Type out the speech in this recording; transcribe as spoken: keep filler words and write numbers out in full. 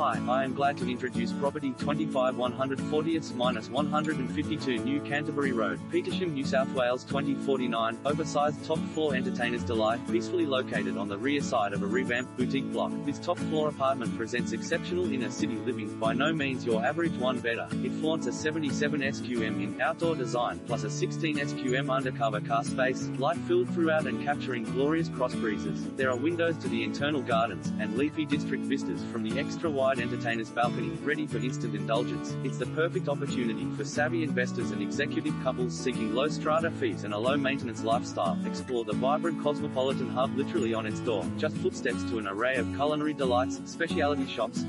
Hi, I am glad to introduce property twenty-five one fortieth dash one fifty-two New Canterbury Road, Petersham, New South Wales twenty forty-nine, oversized top floor entertainer's delight, peacefully located on the rear side of a revamped boutique block. This top floor apartment presents exceptional inner city living, by no means your average one-bedder. It flaunts a seventy-seven square meters in outdoor design, plus a sixteen square meters undercover car space, light-filled throughout and capturing glorious cross breezes. There are windows to the internal gardens, and leafy district vistas from the extra-wide entertainer's balcony, ready for instant indulgence. It's the perfect opportunity for savvy investors and executive couples seeking low strata fees and a low maintenance lifestyle. Explore the vibrant cosmopolitan hub literally on its door, just footsteps to an array of culinary delights, specialty shops,